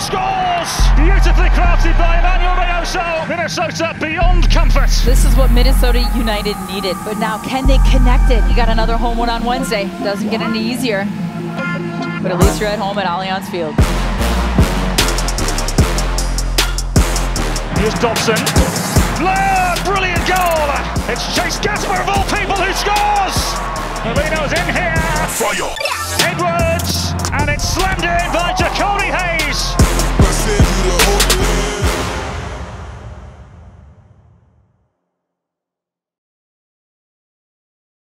scores! Beautifully crafted by Emanuel Reynoso. Minnesota beyond comfort. This is what Minnesota United needed, but now can they connect it? You got another home one on Wednesday. Doesn't get any easier, but at least you're at home at Allianz Field. Here's Dobson. Brilliant goal! It's Chase Gasper of all people who scores! Molino's in here. Fire. Edwards, and it's slammed in.